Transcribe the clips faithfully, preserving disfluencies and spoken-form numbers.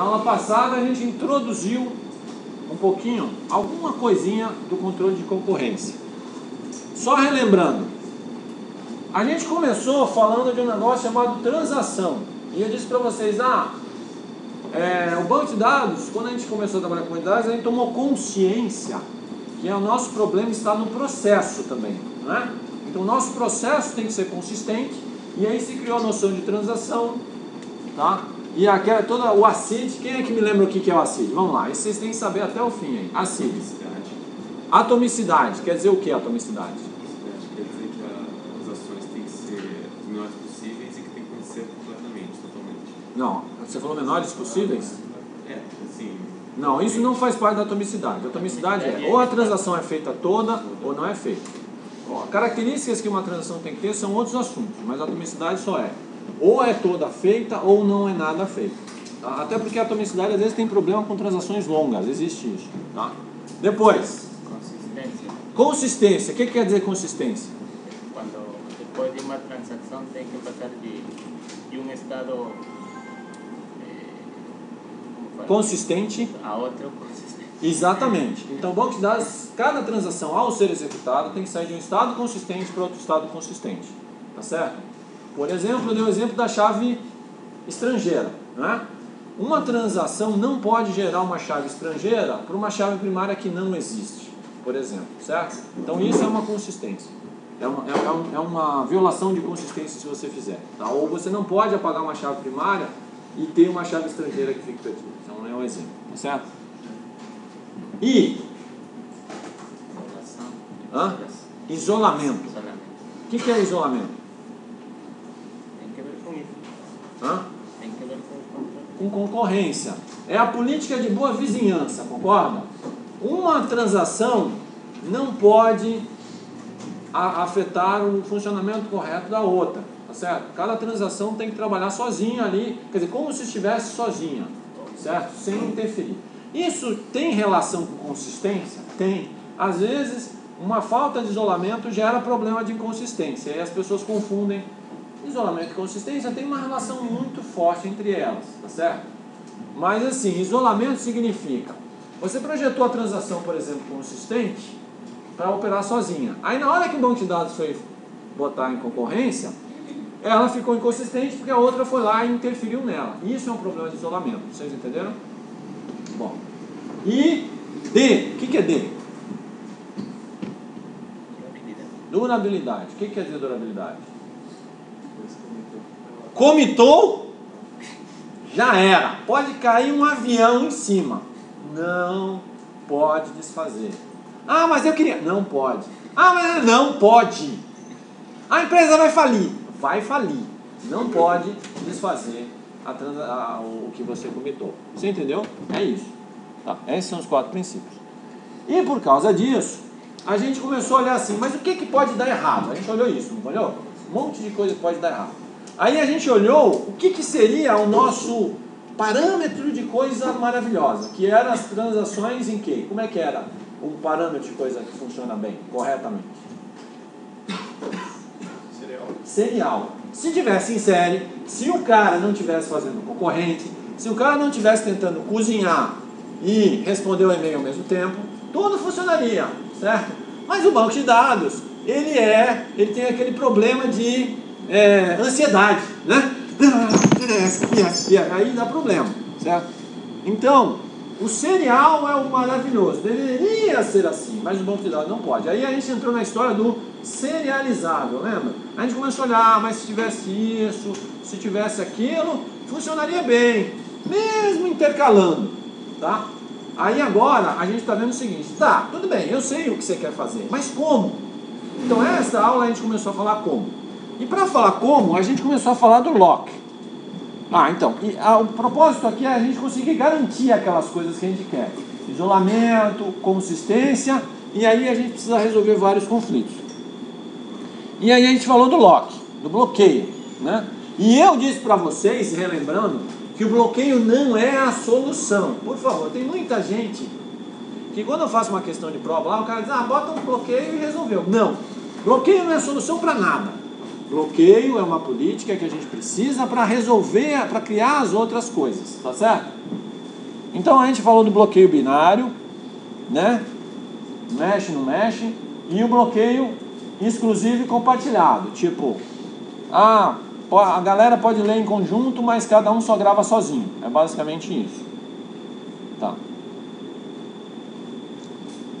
Na aula passada a gente introduziu um pouquinho, alguma coisinha do controle de concorrência. Só relembrando, a gente começou falando de um negócio chamado transação. E eu disse para vocês, ah, é, o banco de dados, quando a gente começou a trabalhar com banco de dados, a gente tomou consciência que o nosso problema está no processo também, né? Então o nosso processo tem que ser consistente, e aí se criou a noção de transação, tá? E aquela, toda, o A C I D, quem é que me lembra o que é o A C I D? Vamos lá, isso vocês têm que saber até o fim aí. A C I D. Atomicidade, quer dizer o que é atomicidade? Quer dizer que a, as ações têm que ser menores possíveis e que tem que acontecer completamente, totalmente. Não, você falou menores possíveis? É, sim. Não, isso não faz parte da atomicidade. A atomicidade é ou a transação é feita toda ou não é feita. Ó, características que uma transação tem que ter são outros assuntos, mas a atomicidade só é ou é toda feita ou não é nada feita, tá? Até porque a atomicidade às vezes tem problema com transações longas, existe isso, tá? Depois, consistência. Consistência, o que, que quer dizer consistência? Quando depois de uma transação tem que passar de, de um estado é, consistente a outro consistente. Exatamente. Então, banco de dados, cada transação ao ser executada tem que sair de um estado consistente para outro estado consistente, tá certo? Por exemplo, eu dei o exemplo da chave estrangeira, né? Uma transação não pode gerar uma chave estrangeira para uma chave primária que não existe, por exemplo, certo? Então isso é uma consistência, é uma, é um, é uma violação de consistência se você fizer, tá? Ou você não pode apagar uma chave primária e ter uma chave estrangeira que fique perdida. Então é um exemplo, certo? E Hã? isolamento. O que, que é isolamento? Hã? Tem que ver com concorrência. Com concorrência. É a política de boa vizinhança, concorda? Uma transação não pode afetar o funcionamento correto da outra, tá certo? Cada transação tem que trabalhar sozinha ali, quer dizer, como se estivesse sozinha, certo? Sem interferir. Isso tem relação com consistência? Tem. Às vezes, uma falta de isolamento gera problema de inconsistência, e as pessoas confundem. Isolamento e consistência tem uma relação muito forte entre elas, tá certo? Mas assim, isolamento significa, você projetou a transação, por exemplo, consistente, para operar sozinha. Aí na hora que o banco de dados foi botar em concorrência, ela ficou inconsistente porque a outra foi lá e interferiu nela. Isso é um problema de isolamento, vocês entenderam? Bom, e D, o que, que é D? Durabilidade. O que quer dizer durabilidade? Comitou, já era. Pode cair um avião em cima, não pode desfazer. Ah, mas eu queria. Não pode. Ah, mas não pode. A empresa vai falir. Vai falir. Não pode desfazer a trans... a... o que você comitou. Você entendeu? É isso. Tá. Esses são os quatro princípios. E por causa disso, a gente começou a olhar assim, mas o que, que pode dar errado? A gente olhou isso, não olhou? Um monte de coisa pode dar errado. Aí a gente olhou o que, que seria o nosso parâmetro de coisa maravilhosa, que eram as transações em que? Como é que era um parâmetro de coisa que funciona bem, corretamente? Serial. Serial. Se tivesse em série, se o cara não tivesse fazendo concorrente, se o cara não tivesse tentando cozinhar e responder o e-mail ao mesmo tempo, tudo funcionaria, certo? Mas o banco de dados, ele é, ele tem aquele problema de... É, ansiedade, né? Aí dá problema, certo? Então, o serial é o maravilhoso, deveria ser assim, mas o banco de dados não pode. Aí a gente entrou na história do serializável, lembra? A gente começou a olhar, mas se tivesse isso, se tivesse aquilo, funcionaria bem, mesmo intercalando, tá? Aí agora a gente está vendo o seguinte, tá, tudo bem, eu sei o que você quer fazer, mas como? Então essa aula a gente começou a falar como. E para falar como, a gente começou a falar do lock. Ah, então, e a, o propósito aqui é a gente conseguir garantir aquelas coisas que a gente quer. Isolamento, consistência, e aí a gente precisa resolver vários conflitos. E aí a gente falou do lock, do bloqueio, né? E eu disse para vocês, relembrando, que o bloqueio não é a solução. Por favor, tem muita gente que quando eu faço uma questão de prova lá, o cara diz, ah, bota um bloqueio e resolveu. Não, bloqueio não é solução para nada. Bloqueio é uma política que a gente precisa para resolver, para criar as outras coisas, tá certo? Então a gente falou do bloqueio binário, né? Mexe, não mexe. E o bloqueio exclusivo e compartilhado. Tipo, ah, a galera pode ler em conjunto, mas cada um só grava sozinho. É basicamente isso. Tá.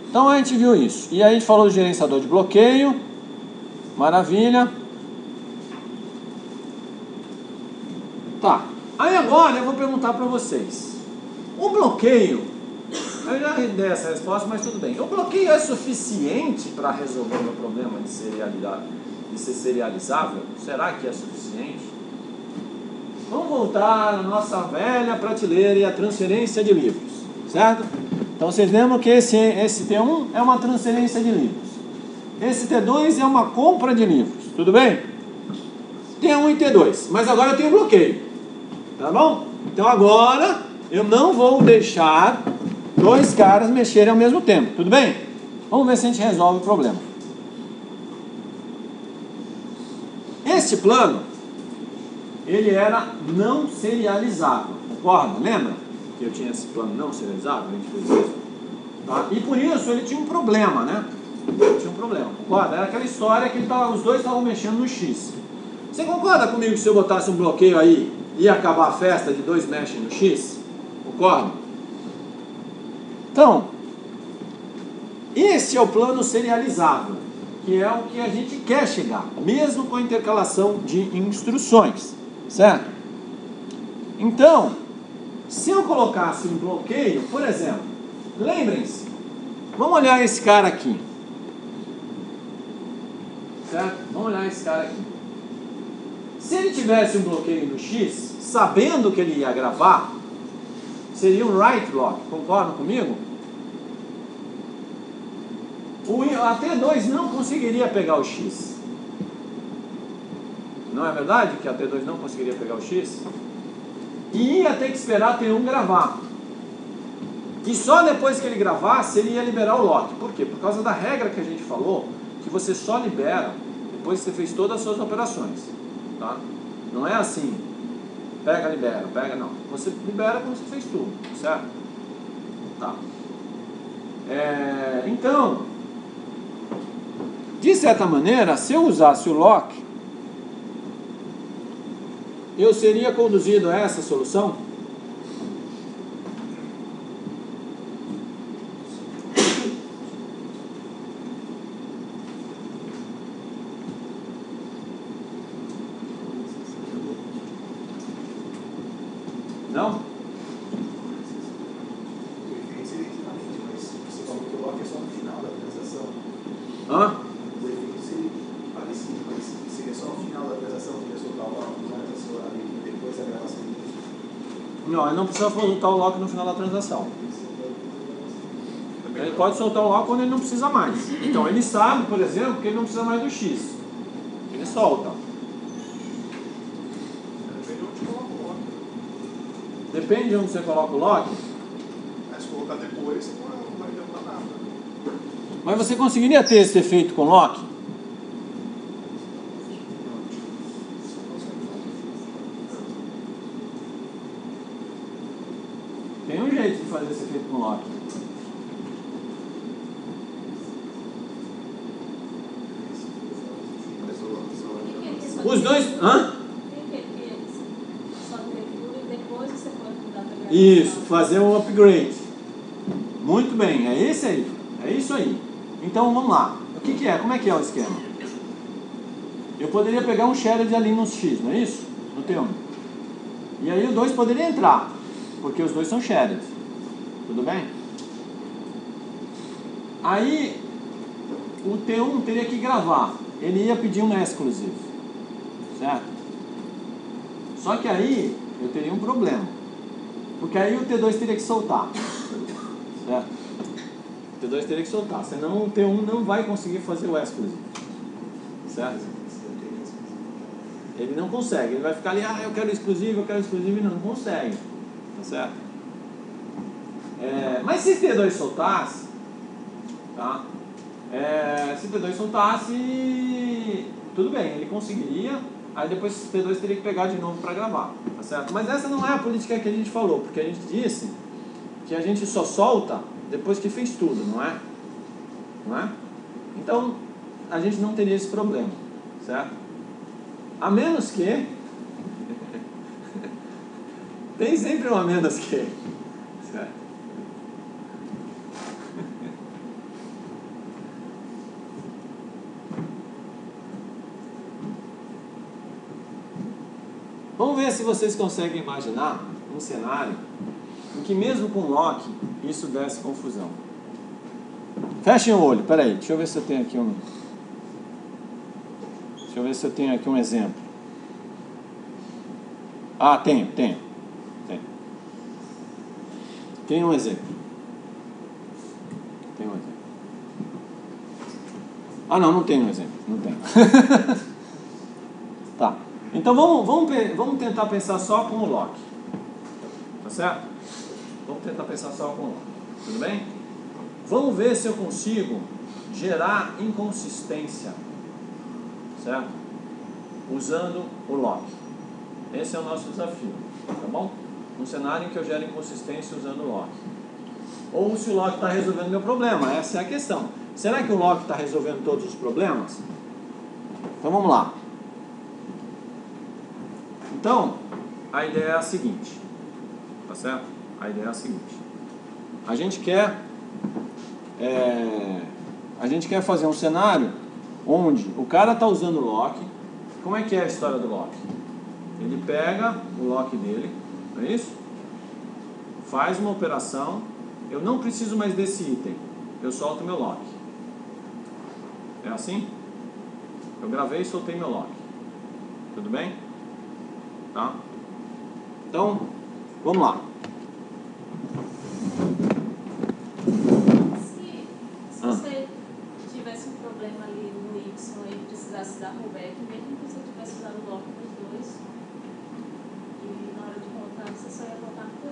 Então a gente viu isso. E aí a gente falou do gerenciador de bloqueio. Maravilha. Tá. Aí agora eu vou perguntar para vocês. O bloqueio... Eu já dei essa resposta, mas tudo bem. O bloqueio é suficiente para resolver o problema de serialidade, de ser serializável? Será que é suficiente? Vamos voltar à nossa velha prateleira e à transferência de livros, certo? Então vocês lembram que esse, esse T um é uma transferência de livros. Esse T dois é uma compra de livros, tudo bem? T um e T dois, mas agora eu tenho bloqueio, tá bom? Então agora eu não vou deixar dois caras mexerem ao mesmo tempo, tudo bem? Vamos ver se a gente resolve o problema. Este plano, ele era não serializável, concorda? Lembra que eu tinha esse plano não serializável? A gente fez isso, tá? E por isso ele tinha um problema, né? Ele tinha um problema, concorda? Era aquela história que ele tava, os dois estavam mexendo no X. Você concorda comigo que se eu botasse um bloqueio aí, ia acabar a festa de dois mexem no X? Concorda? Então, esse é o plano serializável, que é o que a gente quer chegar, mesmo com a intercalação de instruções, certo? Então, se eu colocasse um bloqueio, por exemplo, lembrem-se, vamos olhar esse cara aqui, certo? Vamos olhar esse cara aqui. Se ele tivesse um bloqueio no X, sabendo que ele ia gravar, seria um write lock, concordam comigo? O T dois não conseguiria pegar o X. Não é verdade que a T dois não conseguiria pegar o X? E ia ter que esperar a T um gravar. E só depois que ele gravasse, ele ia liberar o lock. Por quê? Por causa da regra que a gente falou, que você só libera depois que você fez todas as suas operações. Tá? Não é assim... Pega, libera, pega, não. Você libera quando você fez tudo, certo? Tá. É, então, de certa maneira, se eu usasse o lock, eu seria conduzido a essa solução? Precisa soltar o lock no final da transação. Ele pode soltar o lock quando ele não precisa mais. Então ele sabe, por exemplo, que ele não precisa mais do X. Ele solta. Depende de onde você coloca o lock. Mas colocar depois não vai levar nada. Mas você conseguiria ter esse efeito com lock? Os dois... Hã? Isso, fazer um upgrade. Muito bem, é esse aí. É isso aí. Então vamos lá. O que que é? Como é que é o esquema? Eu poderia pegar um shared ali no X, não é isso? No T um. E aí o dois poderia entrar, porque os dois são shared. Tudo bem? Aí o T um teria que gravar. Ele ia pedir um exclusive, certo? Só que aí eu teria um problema, porque aí o T dois teria que soltar, certo? O T dois teria que soltar, senão o T um não vai conseguir fazer o exclusive, certo? Ele não consegue, ele vai ficar ali, ah, eu quero exclusivo, eu quero exclusivo, e não, não consegue, tá certo? É, mas se o T dois soltasse, tá? É, se o T dois soltasse, tudo bem, ele conseguiria. Aí depois o T dois teria que pegar de novo para gravar, tá certo? Mas essa não é a política que a gente falou, porque a gente disse que a gente só solta depois que fez tudo, não é? Não é? Então, a gente não teria esse problema, certo? A menos que... Tem sempre um a menos que... Certo? Vamos ver se vocês conseguem imaginar um cenário em que mesmo com lock isso desse confusão. Fechem o olho, peraí, deixa eu ver se eu tenho aqui um. Deixa eu ver se eu tenho aqui um exemplo. Ah, tenho, tenho. Tenho, tenho um exemplo. Tem um exemplo. Ah não, não tenho um exemplo. Não tenho. Tá. Então vamos, vamos, vamos tentar pensar só com o lock. Tá certo? Vamos tentar pensar só com o lock. Tudo bem? Vamos ver se eu consigo gerar inconsistência. Certo? Usando o lock. Esse é o nosso desafio. Tá bom? Um cenário em que eu gero inconsistência usando o lock. Ou se o lock está resolvendo meu problema. Essa é a questão. Será que o lock está resolvendo todos os problemas? Então vamos lá. Então, a ideia é a seguinte, tá certo? A ideia é a seguinte. A gente quer, é, a gente quer fazer um cenário onde o cara está usando o lock. Como é que é a história do lock? Ele pega o lock dele, não é isso? Faz uma operação, eu não preciso mais desse item, eu solto meu lock. É assim? Eu gravei e soltei meu lock. Tudo bem? Tá? Então, vamos lá. Se, se ah. você tivesse um problema ali no Y e precisasse dar rollback, mesmo que você tivesse usado o lock dos dois, e na hora de voltar, você só ia voltar por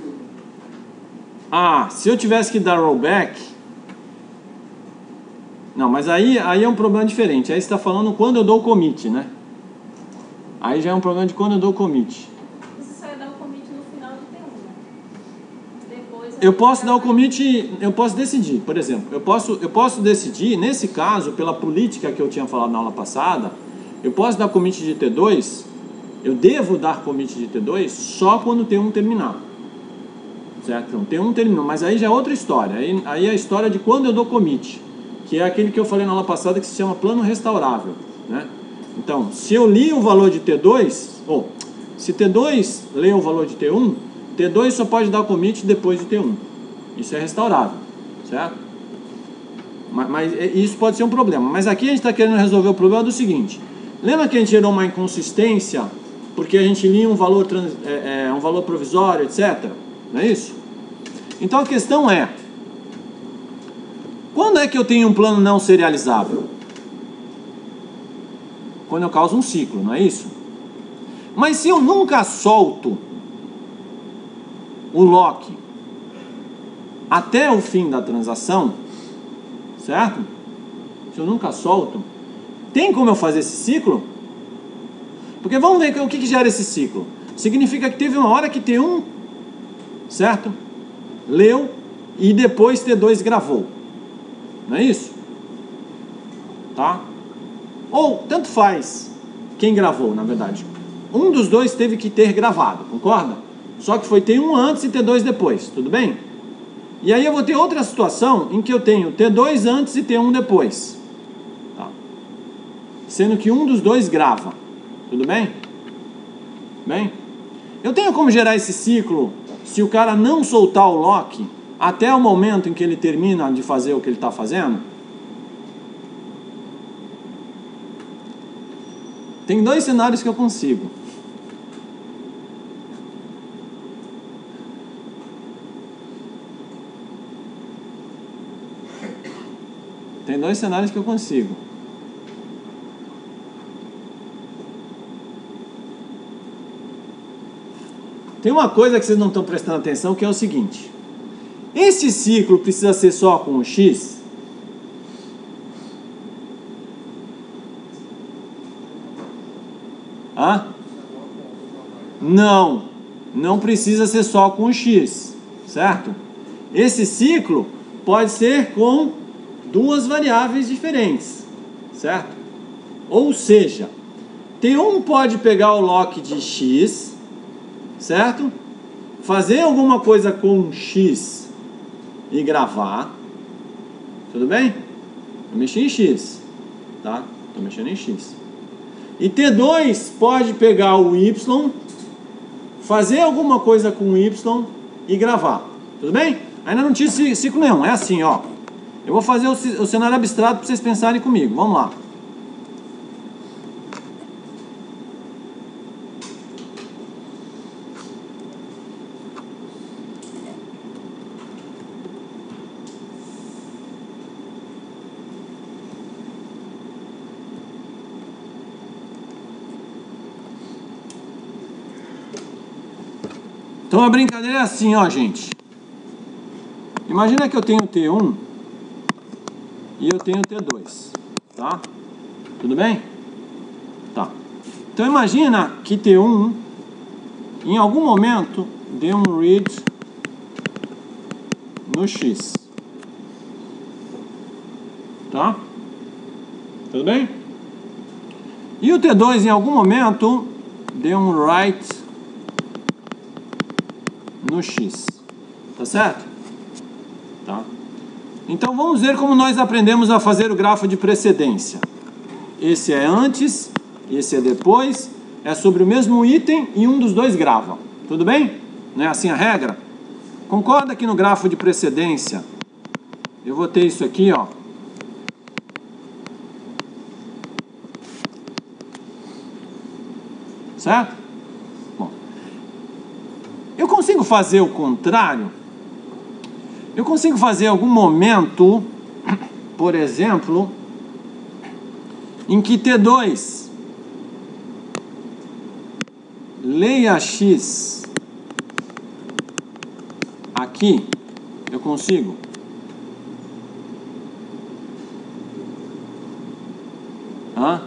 um. Ah, se eu tivesse que dar rollback... Não, mas aí, aí é um problema diferente. Aí você está falando quando eu dou o commit, né? Aí já é um problema de quando eu dou o commit. Você só ia dar o commit no final do T um. Depois eu posso dar o commit, eu posso decidir, por exemplo. Eu posso, eu posso decidir, nesse caso, pela política que eu tinha falado na aula passada, eu posso dar commit de T dois, eu devo dar commit de T dois só quando o T um terminar. Certo? Então, T um terminou, mas aí já é outra história. Aí, aí é a história de quando eu dou commit, que é aquele que eu falei na aula passada que se chama plano restaurável, né? Então, se eu li o valor de T dois, ou se T dois lê o valor de T um, T dois só pode dar o commit depois de T um. Isso é restaurável, certo? Mas, mas isso pode ser um problema. Mas aqui a gente está querendo resolver o problema do seguinte. Lembra que a gente gerou uma inconsistência porque a gente lia um valor, trans, é, é, um valor provisório, etcétera. Não é isso? Então a questão é, quando é que eu tenho um plano não serializável? Quando eu causo um ciclo, não é isso? Mas se eu nunca solto o lock até o fim da transação, certo? Se eu nunca solto, tem como eu fazer esse ciclo? Porque vamos ver o que, que gera esse ciclo. Significa que teve uma hora que T um, certo? Leu e depois T dois gravou. Não é isso? Tá? Ou, tanto faz quem gravou, na verdade. Um dos dois teve que ter gravado, concorda? Só que foi T um antes e T dois depois, tudo bem? E aí eu vou ter outra situação em que eu tenho T dois antes e T um depois. Tá? Sendo que um dos dois grava, tudo bem? Bem? Eu tenho como gerar esse ciclo se o cara não soltar o lock até o momento em que ele termina de fazer o que ele está fazendo? Tem dois cenários que eu consigo. Tem dois cenários que eu consigo. Tem uma coisa que vocês não estão prestando atenção, que é o seguinte. Esse ciclo precisa ser só com o X? Não, não precisa ser só com X, certo? Esse ciclo pode ser com duas variáveis diferentes, certo? Ou seja, T um pode pegar o lock de X, certo? Fazer alguma coisa com X e gravar, tudo bem? Eu mexi em X, tá? Estou mexendo em X. E T dois pode pegar o Y, fazer alguma coisa com o Y e gravar, tudo bem? Ainda não tinha ciclo nenhum, é assim, ó. Eu vou fazer o cenário abstrato para vocês pensarem comigo, vamos lá. Então a brincadeira é assim, ó, gente. Imagina que eu tenho T um e eu tenho T dois, tá? Tudo bem? Tá. Então imagina que T um em algum momento deu um read no X, tá? Tudo bem? E o T dois em algum momento deu um write no X, tá certo? Tá. Então vamos ver como nós aprendemos a fazer o grafo de precedência. Esse é antes, esse é depois, é sobre o mesmo item e um dos dois grava, tudo bem? Não é assim a regra? Concorda que no grafo de precedência eu vou ter isso aqui, ó. Certo? Eu consigo fazer o contrário? Eu consigo fazer em algum momento, por exemplo, em que T dois leia X aqui, eu consigo? Hã?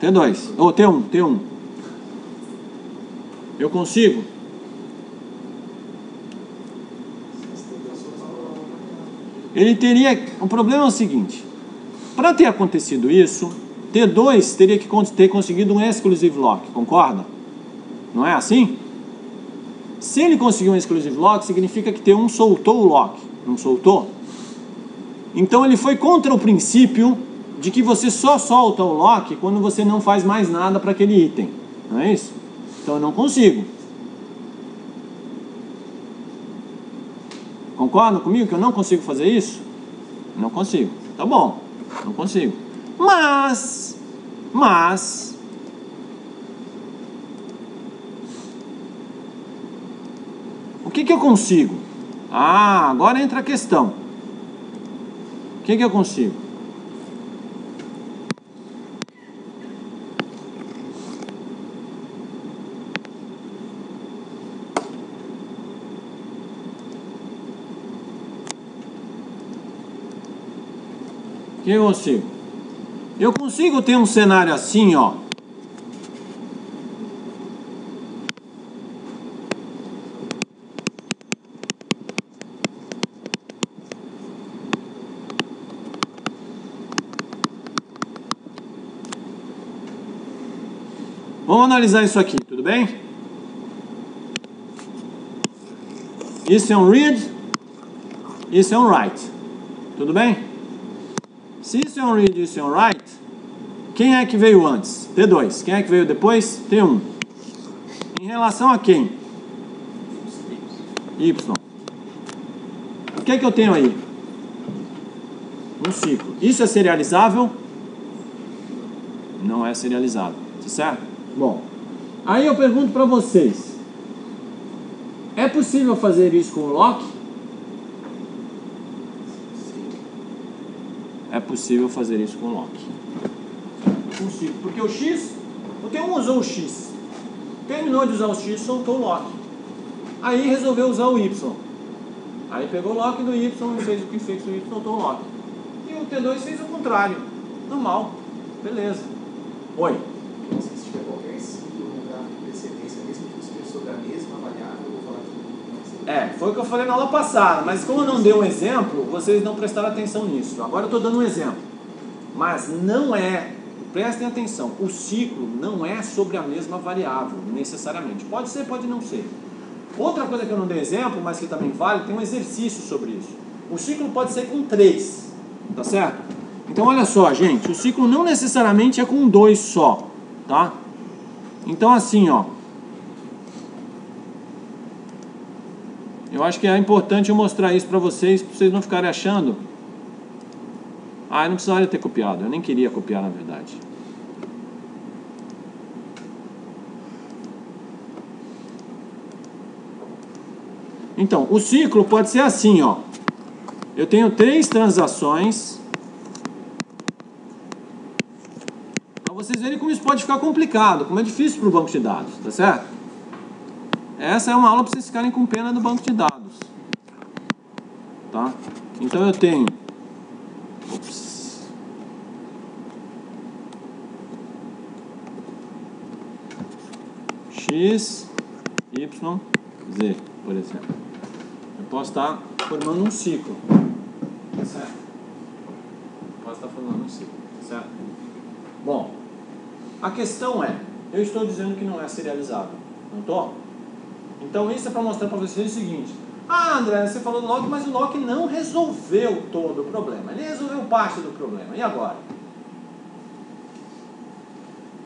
T dois, ou T um, T um. Eu consigo? Ele teria... O problema é o seguinte. Para ter acontecido isso, T dois teria que ter conseguido um exclusive lock, concorda? Não é assim? Se ele conseguiu um exclusive lock, significa que T um soltou o lock. Não soltou? Então ele foi contra o princípio de que você só solta o lock quando você não faz mais nada para aquele item. Não é isso? Então eu não consigo. Concordam comigo que eu não consigo fazer isso? Não consigo. Tá bom. Não consigo. Mas, mas, o que que eu consigo? Ah, agora entra a questão. O que que eu consigo? Eu consigo. Eu consigo ter um cenário assim, ó. Vamos analisar isso aqui, tudo bem? Isso é um read, isso é um write, tudo bem? Se isso é um read e isso é um write, quem é que veio antes? T dois. Quem é que veio depois? T um. Em relação a quem? Y. O que é que eu tenho aí? Um ciclo. Isso é serializável? Não é serializável. Tá certo? Bom, aí eu pergunto para vocês. É possível fazer isso com o lock? É possível fazer isso com lock. Eu consigo, porque o X, o T um usou o X, terminou de usar o X, soltou o lock. Aí resolveu usar o Y. Aí pegou o lock do Y, fez o que fez o Y, soltou o lock. E o T dois fez o contrário. Normal. Beleza. Oi. Não sei se tiver qualquer ciclo no grafo de precedência, É, foi o que eu falei na aula passada, mas como eu não dei um exemplo, vocês não prestaram atenção nisso. Agora eu estou dando um exemplo. Mas não é, prestem atenção, o ciclo não é sobre a mesma variável, necessariamente. Pode ser, pode não ser. Outra coisa que eu não dei exemplo, mas que também vale, tem um exercício sobre isso. O ciclo pode ser com três, tá certo? Então olha só, gente, o ciclo não necessariamente é com dois só, tá? Então assim, ó. Eu acho que é importante eu mostrar isso pra vocês, pra vocês não ficarem achando. Ah, eu não precisaria ter copiado, eu nem queria copiar, na verdade. Então, o ciclo pode ser assim, ó. Eu tenho três transações. Para vocês verem como isso pode ficar complicado, como é difícil para o banco de dados, tá certo? Essa é uma aula para vocês ficarem com pena do banco de dados, tá? Então eu tenho... Ops. X, Y, Z, por exemplo. Eu posso estar formando um ciclo, tá certo? Posso estar formando um ciclo, tá certo? Bom, a questão é, eu estou dizendo que não é serializável, não estou? Então isso é para mostrar para vocês o seguinte: ah, André, você falou do lock, mas o lock não resolveu todo o problema, ele resolveu parte do problema, e agora?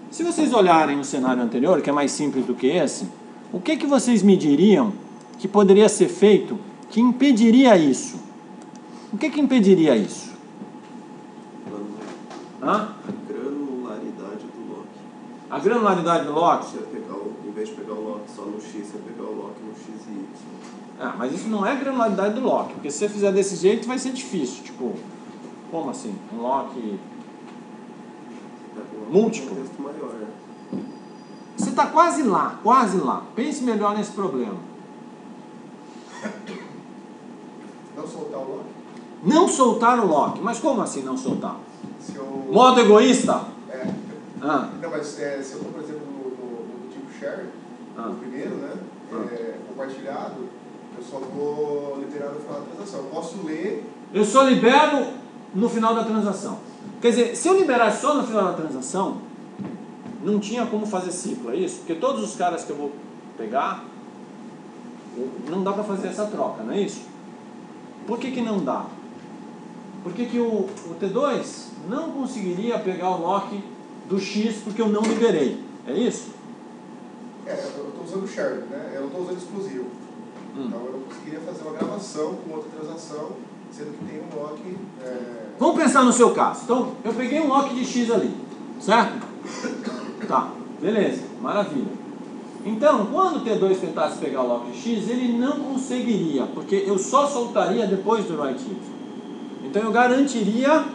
Se vocês olharem o cenário anterior, que é mais simples do que esse, o que, que vocês me diriam que poderia ser feito que impediria isso? O que que impediria isso? Hã? A granularidade do lock. A granularidade do lock? Você pegar o, em vez de pegar o lock só no X, você pegar o lock no X e Y. Ah, mas isso não é a granularidade do lock, porque se você fizer desse jeito vai ser difícil. Tipo, como assim? Um lock múltiplo? Você está quase lá, quase lá. Pense melhor nesse problema. Não soltar o lock? Não soltar o lock. Mas como assim não soltar? Se eu... Modo egoísta? É. Ah. Não, mas é, se eu for, por exemplo, no, no, no tipo share, ah. no primeiro, né? Ah. É, compartilhado, eu só vou liberar no final da transação. Eu posso ler... Eu só libero no final da transação. Quer dizer, se eu liberar só no final da transação, não tinha como fazer ciclo, é isso? Porque todos os caras que eu vou pegar, não dá para fazer essa troca, não é isso? Por que que não dá? Por que que o, o T dois não conseguiria pegar o lock do X porque eu não liberei? É isso? É, eu estou usando o shared, né? Eu não estou usando exclusivo. Hum. Então eu conseguiria fazer uma gravação com outra transação, sendo que tem um lock... É... Vamos pensar no seu caso. Então, eu peguei um lock de X ali, certo? Tá, beleza, maravilha. Então, quando o T dois tentasse pegar o lock de X, ele não conseguiria, porque eu só soltaria depois do write Y. Então eu garantiria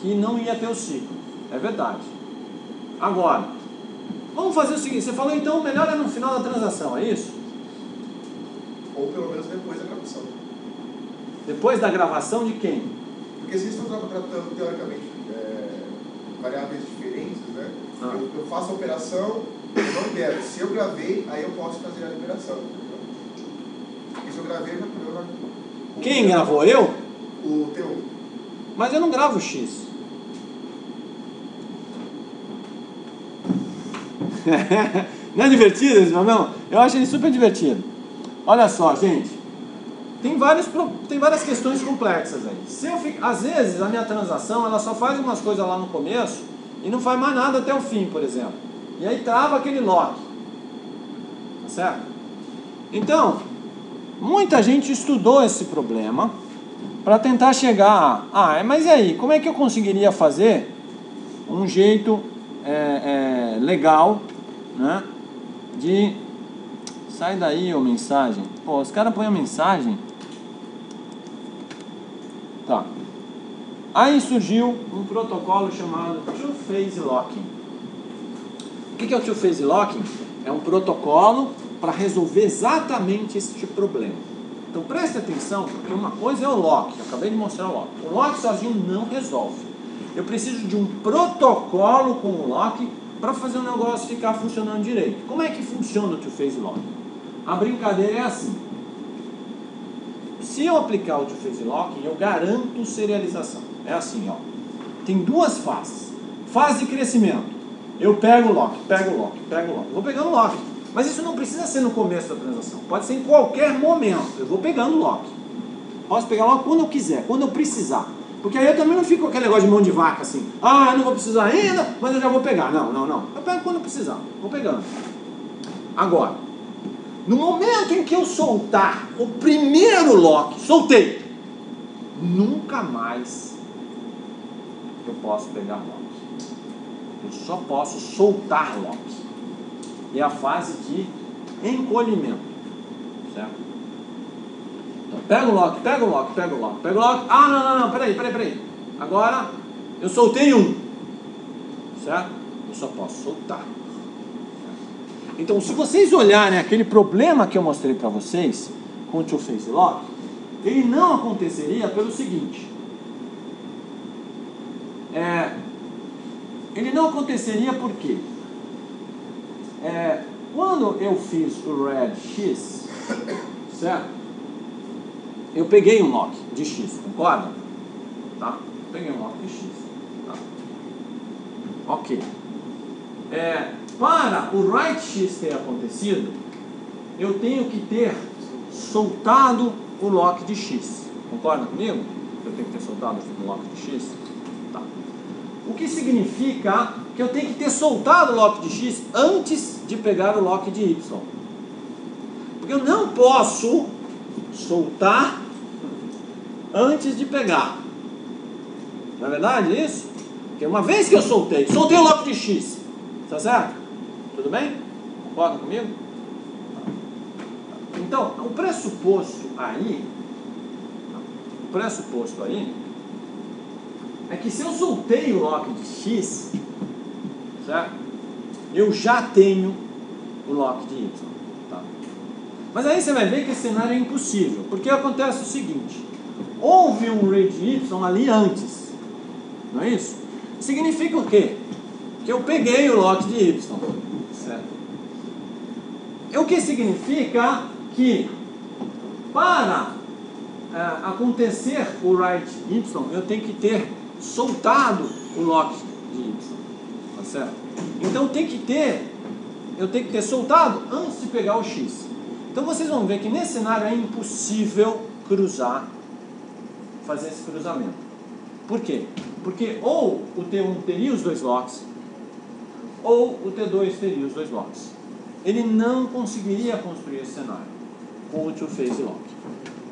que não ia ter o ciclo. É verdade. Agora, vamos fazer o seguinte, você falou então melhor é no final da transação, é isso? Ou pelo menos depois da gravação. Depois da gravação de quem? Porque se vocês estão tratando teoricamente é, variáveis diferentes, né? Ah. Eu, eu faço a operação... Eu não libero. Se eu gravei, aí eu posso fazer a liberação. Porque se eu gravei, eu já o Quem T um, gravou? Eu? O T um. Mas eu não gravo o X. Não é divertido esse problema? Eu acho ele super divertido. Olha só, gente. Tem várias, tem várias questões complexas aí. Se eu fico, às vezes, a minha transação, ela só faz umas coisas lá no começo e não faz mais nada até o fim, por exemplo. E aí trava aquele lock, tá certo? Então, muita gente estudou esse problema para tentar chegar a... Ah, mas e aí, como é que eu conseguiria fazer um jeito é, é, legal, né? De... Sai daí, ô mensagem. Pô, os caras põem a mensagem. Tá. Aí surgiu um protocolo chamado Two-Phase Locking. O que, que é o Two-Phase Locking? É um protocolo para resolver exatamente este problema. Então preste atenção, porque uma coisa é o lock, eu acabei de mostrar o lock. O lock sozinho não resolve. Eu preciso de um protocolo com o lock para fazer o negócio ficar funcionando direito. Como é que funciona o Two-Phase Locking? A brincadeira é assim: se eu aplicar o Two-Phase Locking, eu garanto serialização. É assim, ó. Tem duas fases. Fase de crescimento. Eu pego o lock, pego o lock, pego o lock. Vou pegando o lock. Mas isso não precisa ser no começo da transação. Pode ser em qualquer momento. Eu vou pegando o lock. Posso pegar lock quando eu quiser, quando eu precisar. Porque aí eu também não fico com aquele negócio de mão de vaca assim. Ah, eu não vou precisar ainda, mas eu já vou pegar. Não, não, não. Eu pego quando precisar. Vou pegando. Agora, no momento em que eu soltar o primeiro lock, soltei. Nunca mais eu posso pegar lock. Eu só posso soltar lock. É a fase de encolhimento. Certo? Então, pega o lock, pega o lock, pega o lock, pega o lock. Ah, não, não, não, peraí, peraí, peraí. Agora eu soltei um. Certo? Eu só posso soltar. Certo? Então, se vocês olharem aquele problema que eu mostrei para vocês com o Two-Phase Lock, ele não aconteceria pelo seguinte. É, ele não aconteceria porque é, quando eu fiz o red X, certo? Eu peguei um lock de X, concorda? Tá? Peguei um lock de X. Tá? Ok. É, para o write X ter acontecido, eu tenho que ter soltado o lock de X. Concorda comigo? Eu tenho que ter soltado o lock de X? Tá. O que significa que eu tenho que ter soltado o lock de X antes de pegar o lock de Y. Porque eu não posso soltar antes de pegar. Não é verdade isso? Porque uma vez que eu soltei, soltei o lock de X. Tá certo? Tudo bem? Concorda comigo? Então, o pressuposto aí, o pressuposto aí é que se eu soltei o lock de X, certo? Eu já tenho o lock de Y. Mas aí você vai ver que esse cenário é impossível, porque acontece o seguinte: houve um read Y ali antes, não é isso? Significa o quê? Que eu peguei o lock de Y, certo? O que significa que para é, acontecer o write Y, eu tenho que ter soltado o lock de Y, tá certo? Então tem que ter, eu tenho que ter soltado antes de pegar o X. Então vocês vão ver que nesse cenário é impossível cruzar, fazer esse cruzamento. Por quê? Porque ou o T um teria os dois locks, ou o T dois teria os dois locks. Ele não conseguiria construir esse cenário com o Two-Phase Lock.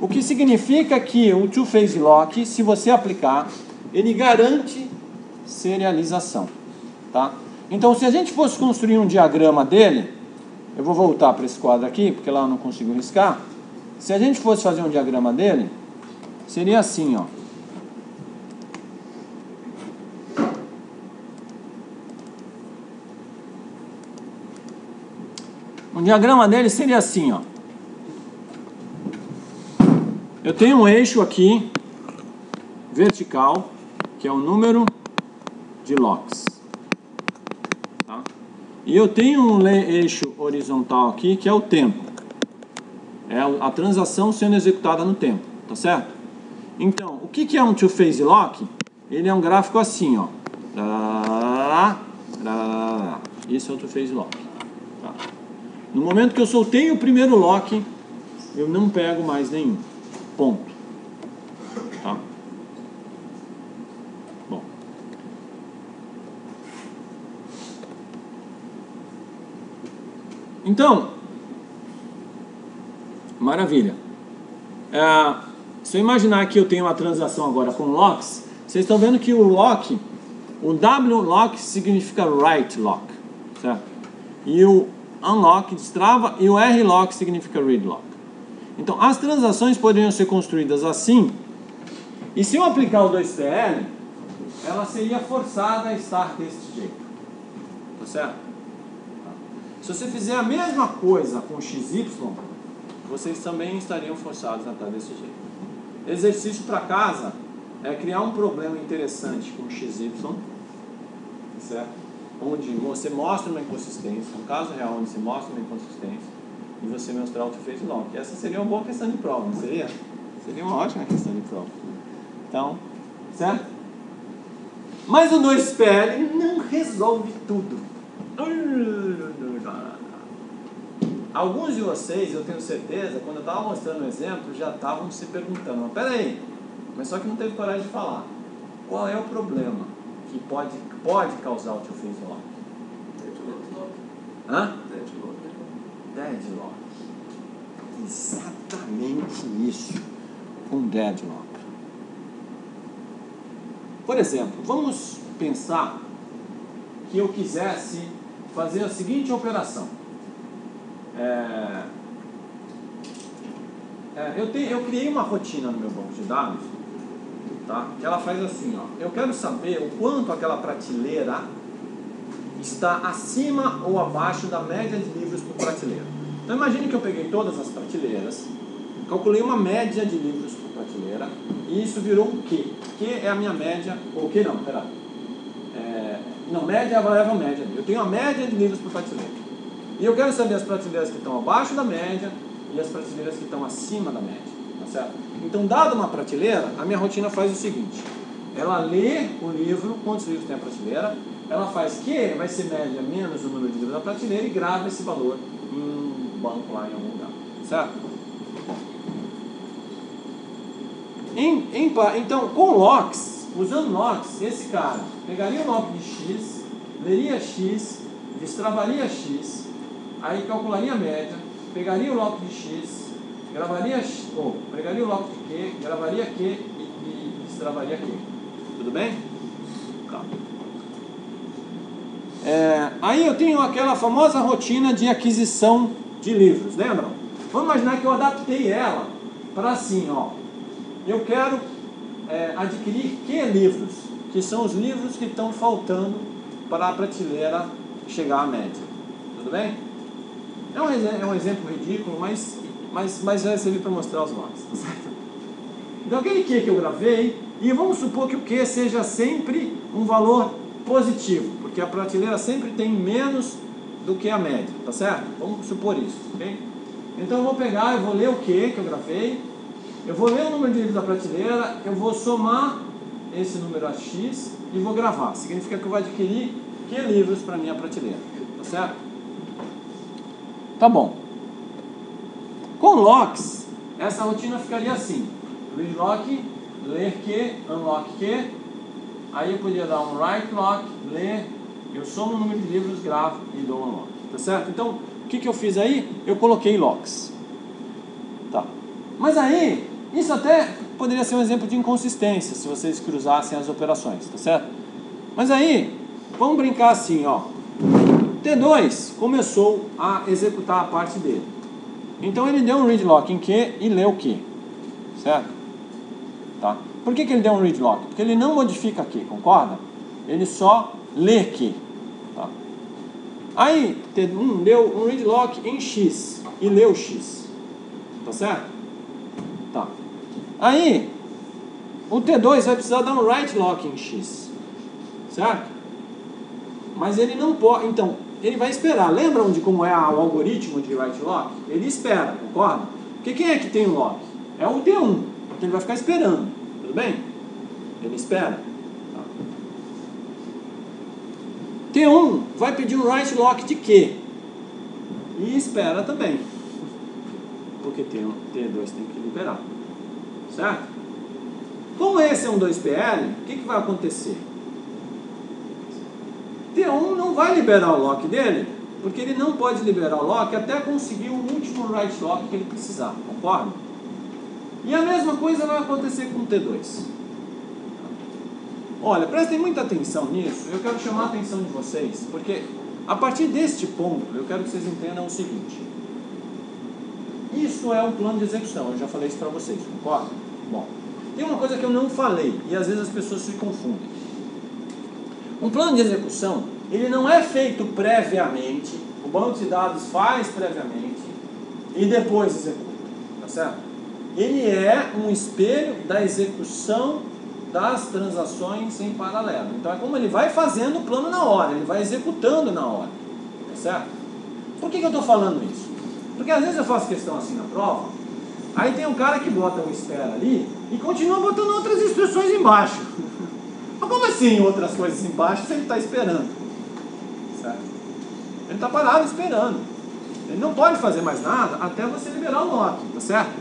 O que significa que o Two-Phase Lock, se você aplicar, ele garante serialização. Tá? Então, se a gente fosse construir um diagrama dele, eu vou voltar para esse quadro aqui, porque lá eu não consigo riscar. Se a gente fosse fazer um diagrama dele, seria assim, ó. Um diagrama dele seria assim, ó. Eu tenho um eixo aqui, vertical, que é o número de locks. E eu tenho um eixo horizontal aqui, que é o tempo. É a transação sendo executada no tempo, tá certo? Então, o que é um Two-Phase Lock? Ele é um gráfico assim, ó. Isso é o Two-Phase Lock. Tá? No momento que eu soltei o primeiro lock, eu não pego mais nenhum. Ponto. Tá? Então, maravilha. É, se eu imaginar que eu tenho uma transação agora com locks, vocês estão vendo que o lock, o W lock significa write lock, certo? E o unlock destrava e o R lock significa read lock. Então, as transações poderiam ser construídas assim. E se eu aplicar o dois T L, ela seria forçada a estar desse jeito, tá certo? Se você fizer a mesma coisa com X Y, vocês também estariam forçados a estar desse jeito. Exercício para casa é criar um problema interessante com X Y, certo? Onde você mostra uma inconsistência, um caso real onde você mostra uma inconsistência, e você mostrar o Two-Phase Lock. Essa seria uma boa questão de prova, não seria? Seria uma ótima questão de prova. Então, certo? Mas o NoSQL não resolve tudo. Alguns de vocês, eu tenho certeza, quando eu estava mostrando o exemplo, já estavam se perguntando, mas peraí, mas só que não teve coragem de falar. Qual é o problema que pode, pode causar o Two-Phase Lock? Deadlock. Hã? Deadlock. Deadlock. Exatamente isso. Um deadlock. Por exemplo, vamos pensar que eu quisesse fazer a seguinte operação. É, é, eu, te, eu criei uma rotina no meu banco de dados, tá? Que ela faz assim, ó, eu quero saber o quanto aquela prateleira está acima ou abaixo da média de livros por prateleira. Então imagine que eu peguei todas as prateleiras, calculei uma média de livros por prateleira, e isso virou o quê? Q é a minha média, ou Q não, pera. É, não, média é a variável média. Eu tenho a média de livros por prateleira. E eu quero saber as prateleiras que estão abaixo da média e as prateleiras que estão acima da média, tá certo? Então, dada uma prateleira, a minha rotina faz o seguinte. Ela lê o livro, quantos livros tem a prateleira, ela faz que vai ser média menos o número de livros da prateleira e grava esse valor em um banco lá em algum lugar, certo? Em, em, então, com locks, usando locks, esse cara pegaria o lock de X, leria X, destravaria X, aí calcularia a média, pegaria o lock de X, gravaria, ou, pegaria o lock de Q, gravaria Q e, e destravaria Q. Tudo bem? Tá. É, aí eu tenho aquela famosa rotina de aquisição de livros, lembram? Vamos imaginar que eu adaptei ela para assim, ó. Eu quero é, adquirir Q livros, que são os livros que estão faltando para a prateleira chegar à média. Tudo bem? É um, é um exemplo ridículo, mas, mas, mas vai servir para mostrar os locks, tá certo? Então, aquele Q que eu gravei, e vamos supor que o Q seja sempre um valor positivo, porque a prateleira sempre tem menos do que a média, tá certo? Vamos supor isso, ok? Então, eu vou pegar, eu vou ler o Q que eu gravei, eu vou ler o número de livros da prateleira, eu vou somar esse número a X e vou gravar. Significa que eu vou adquirir Q livros para a minha prateleira, tá certo? Tá bom. Com locks, essa rotina ficaria assim. Read lock, ler Q, unlock Q. Aí eu podia dar um write lock, ler, eu somo o número de livros, gravo e dou um unlock. Tá certo? Então, o que, que eu fiz aí? Eu coloquei locks. Tá. Mas aí, isso até poderia ser um exemplo de inconsistência, se vocês cruzassem as operações. Tá certo? Mas aí, vamos brincar assim, ó. T dois começou a executar a parte dele. Então ele deu um read lock em Q e leu Q, certo? Tá. Por que, que ele deu um read lock? Porque ele não modifica Q, concorda? Ele só lê Q. Tá. Aí T um deu um read lock em X e leu X, tá certo? Tá. Aí o T dois vai precisar dar um write lock em X, certo? Mas ele não pode, então ele vai esperar. Lembram de como é o algoritmo de write lock? Ele espera, concorda? Porque quem é que tem o lock? É o T um. Então ele vai ficar esperando, tudo bem? Ele espera. Tá. T um vai pedir um write lock de Q. E espera também. Porque T um, T dois tem que liberar. Certo? Como esse é um dois P L, o que, que vai acontecer? T um não vai liberar o lock dele, porque ele não pode liberar o lock até conseguir o último write lock que ele precisar, concorda? E a mesma coisa vai acontecer com o T dois. Olha, prestem muita atenção nisso, eu quero chamar a atenção de vocês, porque a partir deste ponto, eu quero que vocês entendam o seguinte. Isso é um plano de execução, eu já falei isso para vocês, concorda? Bom, tem uma coisa que eu não falei, e às vezes as pessoas se confundem. Um plano de execução, ele não é feito previamente, o banco de dados faz previamente e depois executa, tá certo? Ele é um espelho da execução das transações em paralelo. Então é como ele vai fazendo o plano na hora, ele vai executando na hora, tá certo? Por que, que eu estou falando isso? Porque às vezes eu faço questão assim na prova, Aí tem um cara que bota o espera ali e continua botando outras instruções embaixo. Mas como assim outras coisas embaixo se ele está esperando? Certo? Ele está parado esperando. Ele não pode fazer mais nada até você liberar o lock, tá certo?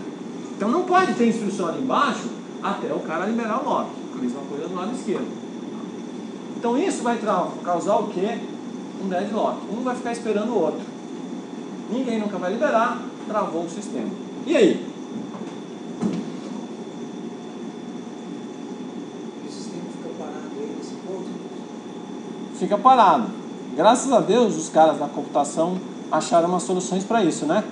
Então não pode ter instrução ali embaixo até o cara liberar o lock. A mesma coisa do lado esquerdo. Então isso vai causar o quê? Um deadlock. Um vai ficar esperando o outro. Ninguém nunca vai liberar, travou o sistema. E aí? O sistema fica parado aí nesse ponto? Fica parado. Graças a Deus os caras da computação acharam umas soluções para isso, né?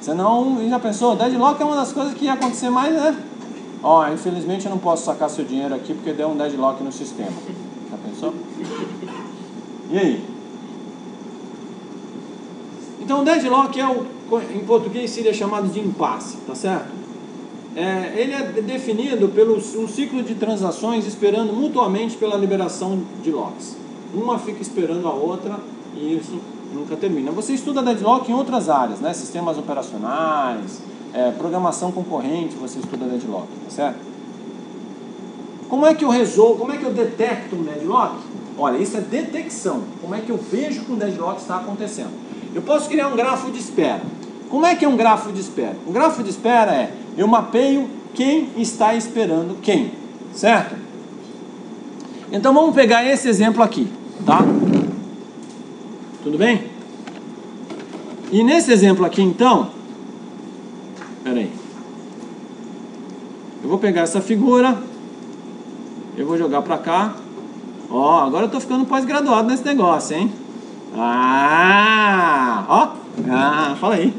Senão, já pensou? Deadlock é uma das coisas que ia acontecer mais, né? Ó, infelizmente eu não posso sacar seu dinheiro aqui porque deu um deadlock no sistema. Já pensou? E aí? Então, o deadlock é o, em português seria chamado de impasse, tá certo? É, ele é definido pelo um ciclo de transações esperando mutuamente pela liberação de locks. Uma fica esperando a outra e isso nunca termina. Você estuda deadlock em outras áreas, né? Sistemas operacionais, é, programação concorrente, você estuda deadlock, tá certo? Como é que eu resolvo, como é que eu detecto um deadlock? Olha, isso é detecção. Como é que eu vejo que um deadlock está acontecendo? Eu posso criar um grafo de espera. Como é que é um grafo de espera? O grafo de espera é, eu mapeio quem está esperando quem, certo? Então vamos pegar esse exemplo aqui, tá? Tudo bem? E nesse exemplo aqui então, peraí, eu vou pegar essa figura, eu vou jogar pra cá, ó, agora eu tô ficando pós-graduado nesse negócio, hein? Ah, ó, ah, fala aí.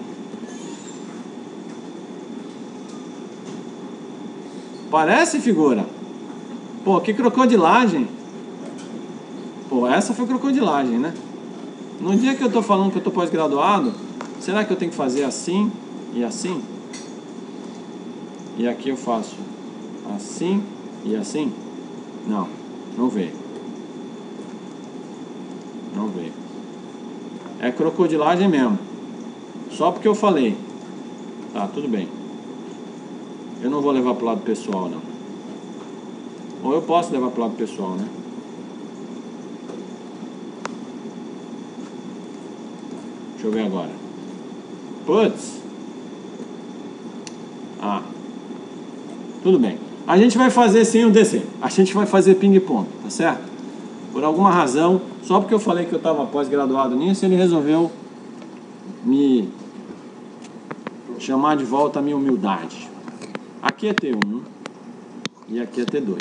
Parece figura. Pô, que crocodilagem. Pô, essa foi crocodilagem, né? No dia que eu tô falando que eu tô pós-graduado, será que eu tenho que fazer assim e assim? E aqui eu faço assim e assim? Não, não veio. Não veio. É crocodilagem mesmo. Só porque eu falei. Tá, tudo bem. Eu não vou levar pro lado pessoal, não. Ou eu posso levar pro lado pessoal, né? Deixa eu ver agora. Putz. Ah. Tudo bem. A gente vai fazer sem o D C. A gente vai fazer ping-pong, tá certo? Por alguma razão, só porque eu falei que eu estava pós-graduado nisso, ele resolveu me chamar de volta a minha humildade. Aqui é T um e aqui é T dois,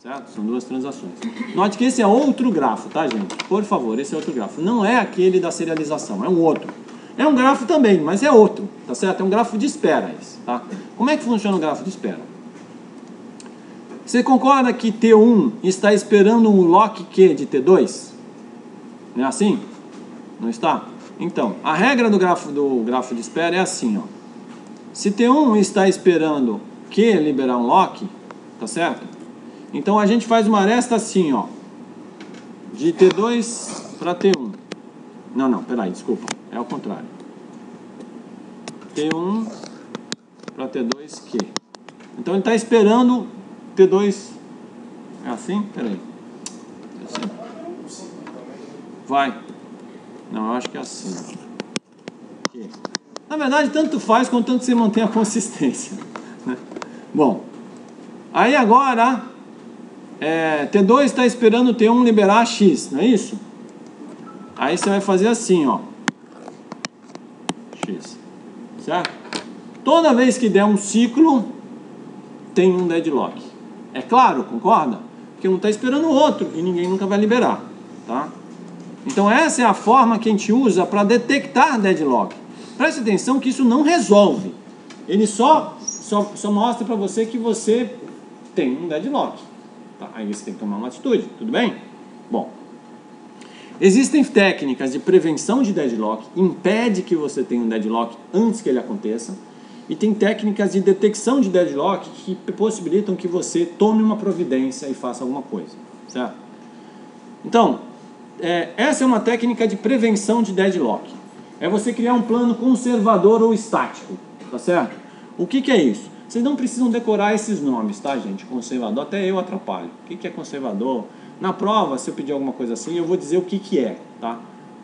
certo? São duas transações. Note que esse é outro grafo, tá, gente? Por favor, esse é outro grafo. Não é aquele da serialização, é um outro. É um grafo também, mas é outro, tá certo? É um grafo de espera esse, tá? Como é que funciona o grafo de espera? Você concorda que T um está esperando um lock Q de T dois? Não é assim? Não está? Então, a regra do grafo, do grafo de espera é assim, ó. Se T um está esperando Q liberar um lock, tá certo? Então a gente faz uma aresta assim, ó. De T dois para T um. Não, não, peraí, desculpa. É ao contrário. T um para T dois Q. Então ele está esperando T dois, é assim? Peraí. É assim. Vai. Não, eu acho que é assim. Aqui. Na verdade, tanto faz, contanto que você mantenha a consistência. Né? Bom, aí agora, é, T dois está esperando T um liberar X, não é isso? Aí você vai fazer assim, ó. X. Certo? Toda vez que der um ciclo, tem um deadlock. É claro, concorda? Porque um está esperando o outro e ninguém nunca vai liberar, tá? Então essa é a forma que a gente usa para detectar deadlock. Preste atenção que isso não resolve. Ele só, só, só mostra para você que você tem um deadlock. Tá? Aí você tem que tomar uma atitude, tudo bem? Bom, existem técnicas de prevenção de deadlock, impede que você tenha um deadlock antes que ele aconteça. E tem técnicas de detecção de deadlock que possibilitam que você tome uma providência e faça alguma coisa, certo? Então, é, essa é uma técnica de prevenção de deadlock. É você criar um plano conservador ou estático, tá certo? O que, que é isso? Vocês não precisam decorar esses nomes, tá, gente? Conservador, até eu atrapalho. O que, que é conservador? Na prova, se eu pedir alguma coisa assim, eu vou dizer o que, que é, tá?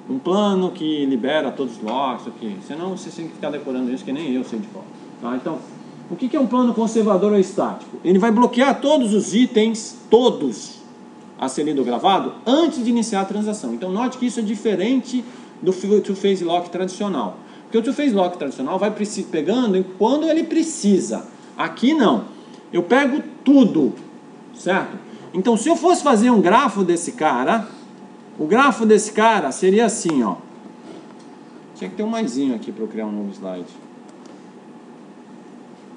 Um plano que libera todos os locks, okay? Senão vocês têm que ficar decorando isso, que nem eu sei de qual. Tá? Então, o que, que é um plano conservador ou estático? Ele vai bloquear todos os itens, todos, a ser do gravado, antes de iniciar a transação. Então, note que isso é diferente do Two-Phase Lock tradicional. Porque o Two-Phase Lock tradicional vai pegando quando ele precisa. Aqui não, eu pego tudo, certo? Então, se eu fosse fazer um grafo desse cara, o grafo desse cara seria assim, ó. Tinha que ter um maisinho aqui para eu criar um novo slide.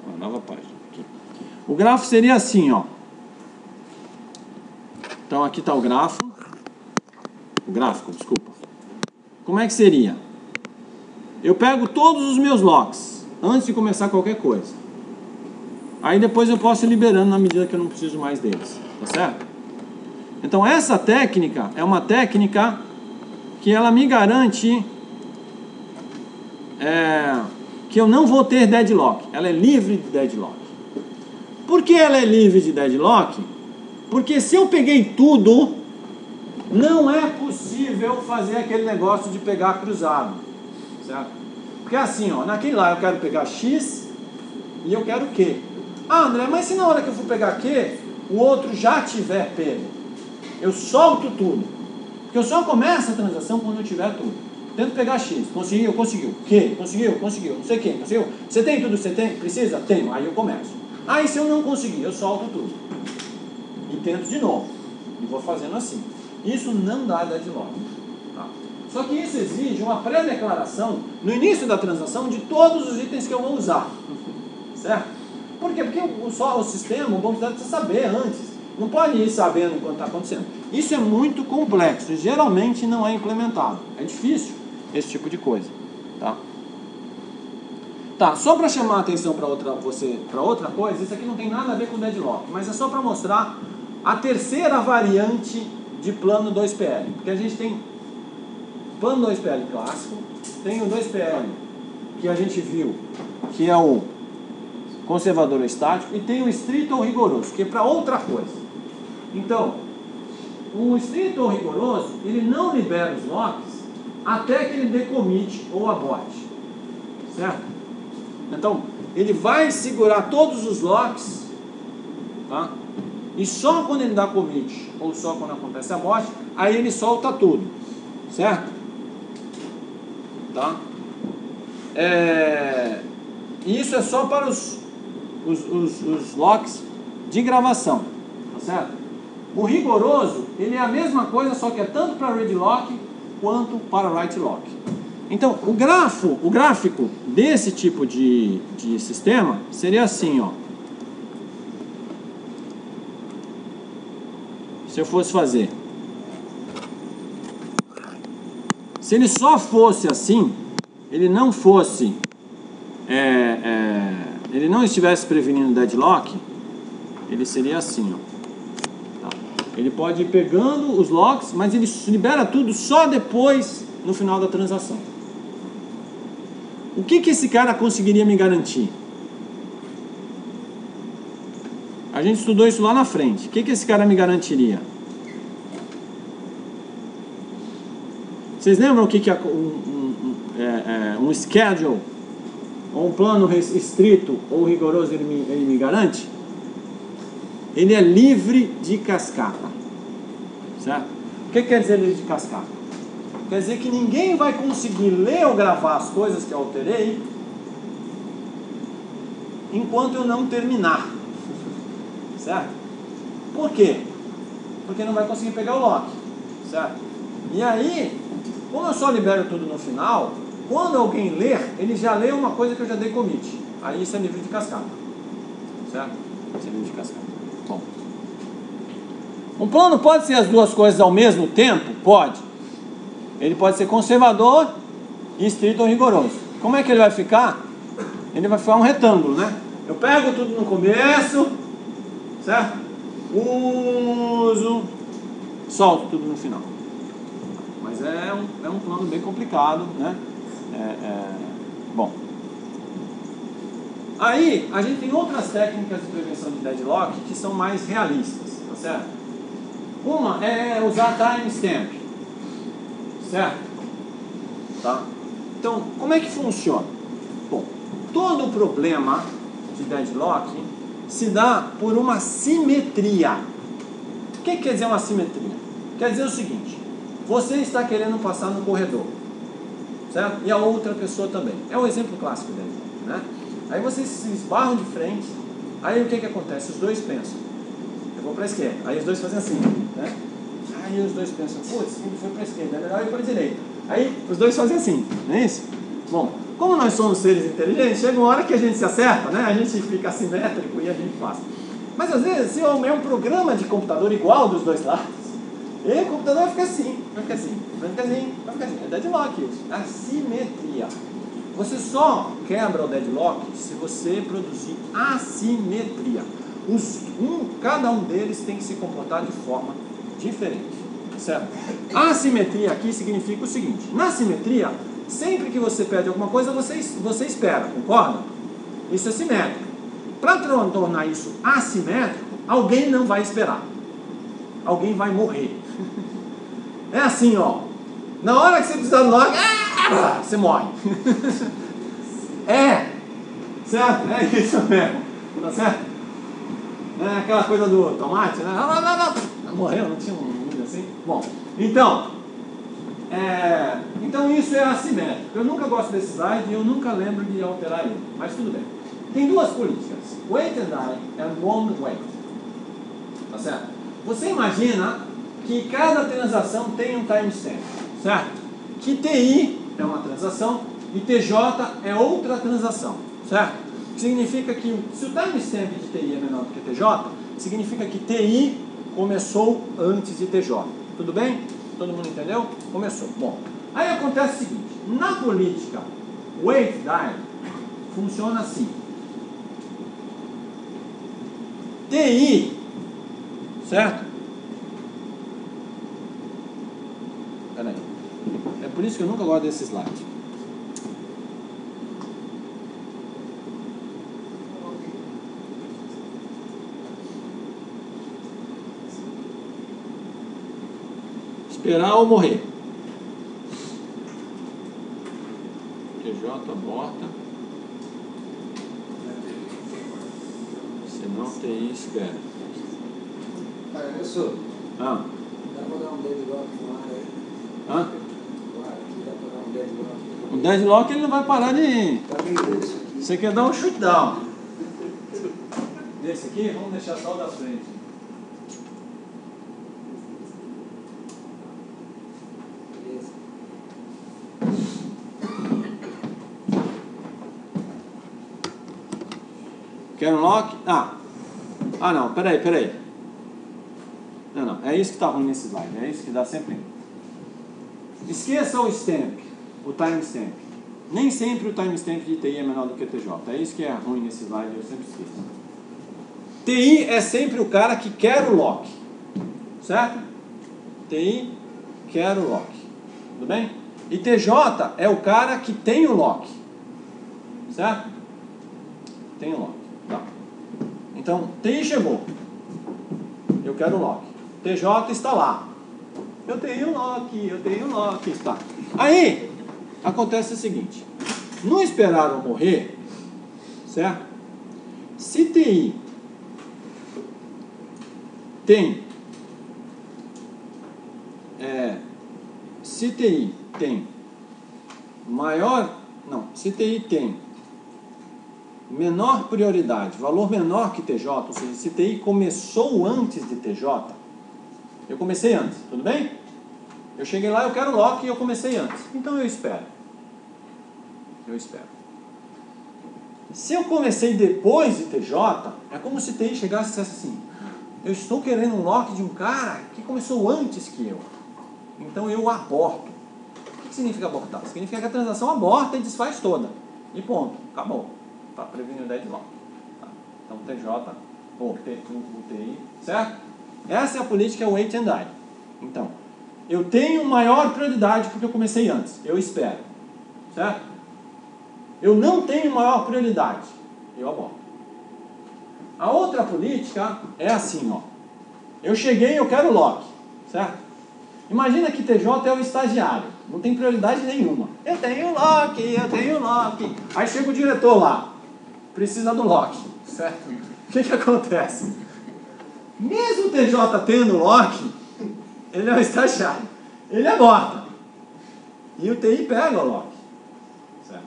Uma nova página aqui. O grafo seria assim, ó. Então, aqui está o grafo. O gráfico, desculpa. Como é que seria? Eu pego todos os meus locks antes de começar qualquer coisa. Aí depois eu posso ir liberando na medida que eu não preciso mais deles, tá certo? Então essa técnica é uma técnica que ela me garante é, que eu não vou ter deadlock. Ela é livre de deadlock. Por que ela é livre de deadlock? Porque se eu peguei tudo, não é possível fazer aquele negócio de pegar cruzado, certo? Porque assim, ó, naquele lá eu quero pegar X e eu quero Q. Ah, André, mas se na hora que eu for pegar Q, o outro já tiver pego? Eu solto tudo. Porque eu só começo a transação quando eu tiver tudo. Tento pegar X. Conseguiu? Conseguiu. Q? Conseguiu? Conseguiu. Não sei quem. Conseguiu? Você tem tudo que você tem? Precisa? Tenho. Aí eu começo. Aí ah, se eu não conseguir, eu solto tudo. E tento de novo. E vou fazendo assim. Isso não dá deadlock. Tá? Só que isso exige uma pré-declaração no início da transação de todos os itens que eu vou usar. Certo? Por quê? Porque o, só o sistema, o banco de dados precisa saber antes. Não pode ir sabendo quando está acontecendo. Isso é muito complexo e geralmente não é implementado. É difícil esse tipo de coisa. Tá, tá só para chamar a atenção para outra, outra coisa, isso aqui não tem nada a ver com deadlock, mas é só para mostrar a terceira variante de plano dois P L. Porque a gente tem plano dois P L clássico, tem o dois P L que a gente viu, que é o conservador estático, e tem o estrito ou rigoroso, que é para outra coisa. Então, o estrito ou rigoroso, ele não libera os locks até que ele decommit ou aborte, certo? Então, ele vai segurar todos os locks, tá? E só quando ele dá commit ou só quando acontece a morte, aí ele solta tudo, certo? Tá? É... E isso é só para os Os, os, os locks de gravação, tá certo? O rigoroso, ele é a mesma coisa, só que é tanto para read lock quanto para write lock. Então, o grafo, o gráfico desse tipo de, de sistema seria assim, ó. Se eu fosse fazer, se ele só fosse assim, ele não fosse é, é, ele não estivesse prevenindo deadlock, ele seria assim, ó. Tá? Ele pode ir pegando os locks, mas ele libera tudo só depois, no final da transação. O que que esse cara conseguiria me garantir? A gente estudou isso lá na frente. O que que esse cara me garantiria? Vocês lembram o que que é um, um, é, é, um schedule ou um plano estrito ou rigoroso ele me, ele me garante? Ele é livre de cascata, certo? O que quer dizer livre de cascata? Quer dizer que ninguém vai conseguir ler ou gravar as coisas que eu alterei enquanto eu não terminar, certo? Por quê? Porque não vai conseguir pegar o lock, certo? E aí, como eu só libero tudo no final, quando alguém ler, ele já lê uma coisa que eu já dei commit. Aí isso é livre de cascata. Certo? Isso é livre de cascata. Bom. Um plano pode ser as duas coisas ao mesmo tempo? Pode. Ele pode ser conservador, estrito ou rigoroso. Como é que ele vai ficar? Ele vai ficar um retângulo, né? Eu pego tudo no começo, certo? Uso, solto tudo no final. Mas é um, é um plano bem complicado, né? É, é, bom, Aí, a gente tem outras técnicas de prevenção de deadlock que são mais realistas, tá certo? Uma é usar timestamp, certo? Tá? Então, como é que funciona? Bom, todo problema de deadlock se dá por uma simetria. O que quer dizer uma simetria? Quer dizer o seguinte, você está querendo passar no corredor, certo? E a outra pessoa também. É um exemplo clássico dele, né? Aí vocês se esbarram de frente, aí o que que acontece? Os dois pensam, eu vou para a esquerda, aí os dois fazem assim, né? Aí os dois pensam, putz, ele foi para a esquerda, é melhor ir para a direita. Aí os dois fazem assim, não é isso? Bom, como nós somos seres inteligentes, chega uma hora que a gente se acerta, né? A gente fica assimétrico e a gente passa. Mas às vezes, se assim, é um programa de computador igual dos dois lados, e o computador vai ficar assim, vai ficar assim, vai ficar assim, vai ficar assim. É deadlock isso, assimetria. Você só quebra o deadlock se você produzir assimetria. Os, um, cada um deles tem que se comportar de forma diferente, certo? A assimetria aqui significa o seguinte, na assimetria, sempre que você pede alguma coisa, você, você espera, concorda? Isso é simétrico. Para tornar isso assimétrico, alguém não vai esperar. Alguém vai morrer. É assim, ó. Na hora que você precisar do lock, você morre. É, certo? É isso mesmo, tá certo? É aquela coisa do tomate, né? Morreu, não tinha um vídeo assim? Bom, então, é, então isso é assimétrico. Eu nunca gosto desse slide e eu nunca lembro de alterar ele, mas tudo bem. Tem duas políticas, wait-die e wound-wait, tá certo? Você imagina que cada transação tem um timestamp, certo? Que T I é uma transação e T J é outra transação, certo? Significa que se o timestamp de T I é menor do que T J, significa que T I começou antes de T J. Tudo bem? Todo mundo entendeu? Começou. Bom, aí acontece o seguinte, na política wait-die funciona assim. T I, certo? Peraí. É por isso que eu nunca gosto desse slide. Esperar ou morrer. T J aborta. Se não, T I espera. Professor. Ah. Dá pra dar um deadlock no ar aí? Hã? O deadlock ele não vai parar de... Você quer dar um shoot-down. Desse aqui, vamos deixar só o da frente. Quer um lock? Ah! Ah não, peraí, peraí. Não, não, é isso que tá ruim nesse slide, é isso que dá sempre... Esqueça o stamp, o timestamp. Nem sempre o timestamp de T I é menor do que T J. É isso que é ruim nesse slide, eu sempre esqueço. T I é sempre o cara que quer o lock. Certo? T I quer o lock. Tudo bem? E T J é o cara que tem o lock. Certo? Tem o lock. Tá. Então, T I chegou. Eu quero o lock. T J está lá. Eu tenho um lock, eu tenho um lock, tá. Aí, acontece o seguinte. Não esperaram morrer, certo? Se T I tem... É, se T I tem maior... Não, se T I tem menor prioridade, valor menor que T J, ou seja, se T I começou antes de T J... Eu comecei antes, tudo bem? Eu cheguei lá, eu quero lock e eu comecei antes. Então eu espero. Eu espero. Se eu comecei depois de T J, é como se T I chegasse e dissesse assim, eu estou querendo um lock de um cara que começou antes que eu. Então eu aborto. O que significa abortar? Significa que a transação aborta e desfaz toda. E ponto. Acabou. Está prevenindo o deadlock. Tá. Então T J ou T I, certo? Essa é a política wait and die. Então, eu tenho maior prioridade porque eu comecei antes. Eu espero. Certo? Eu não tenho maior prioridade. e eu aborto. A outra política é assim, ó. Eu cheguei, eu quero lock, certo? Imagina que T J é o estagiário, não tem prioridade nenhuma. Eu tenho lock, eu tenho lock. Aí chega o diretor lá, precisa do lock, certo? O que que acontece? Mesmo o T J tendo lock, ele é o estagiário, ele aborta. E o T I pega o lock, certo?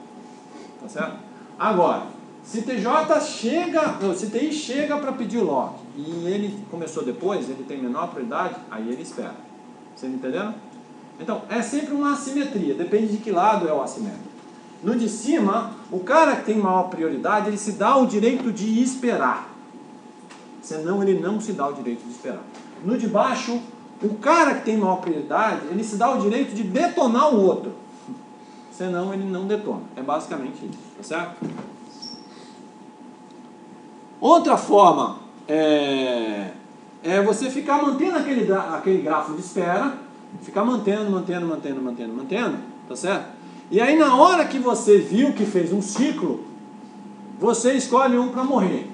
Tá certo? Agora, se T J chega, não, se T I chega para pedir o lock e ele começou depois, ele tem menor prioridade, aí ele espera. Vocês entenderam? Então, é sempre uma assimetria, depende de que lado é o assimétrico. No de cima, o cara que tem maior prioridade, ele se dá o direito de esperar. Senão, ele não se dá o direito de esperar. No de baixo, o cara que tem maior prioridade, ele se dá o direito de detonar o outro. Senão, ele não detona. É basicamente isso, tá certo? Outra forma é, é você ficar mantendo aquele, aquele grafo de espera, ficar mantendo, mantendo, mantendo, mantendo, mantendo, tá certo? E aí, na hora que você viu que fez um ciclo, você escolhe um para morrer.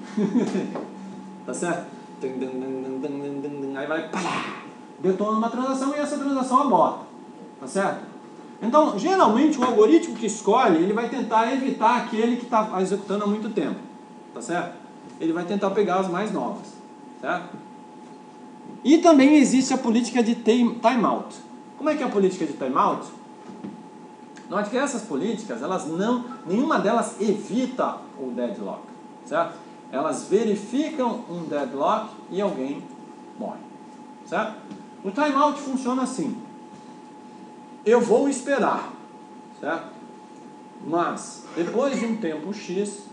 Tá certo? Aí vai, pá, detona uma transação e essa transação aborta, tá certo? Então, geralmente, o algoritmo que escolhe, ele vai tentar evitar aquele que está executando há muito tempo, tá certo? Ele vai tentar pegar as mais novas, certo? E também existe a política de time-out. Como é que é a política de time-out? Note que essas políticas, elas não, nenhuma delas evita o deadlock, certo? Elas verificam um deadlock e alguém morre, certo? O time-out funciona assim. Eu vou esperar, certo? Mas, depois de um tempo X,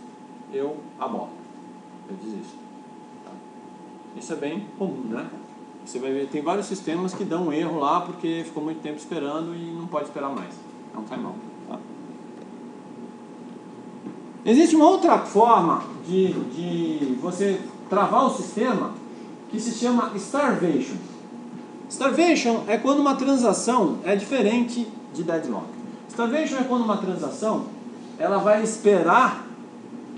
eu aborto. Eu desisto. Isso é bem comum, né? Você vai ver, tem vários sistemas que dão erro lá porque ficou muito tempo esperando e não pode esperar mais. É um time-out, tá? Existe uma outra forma de, de você travar o sistema que se chama starvation. Starvation é quando uma transação é diferente de deadlock. Starvation é quando uma transação ela vai esperar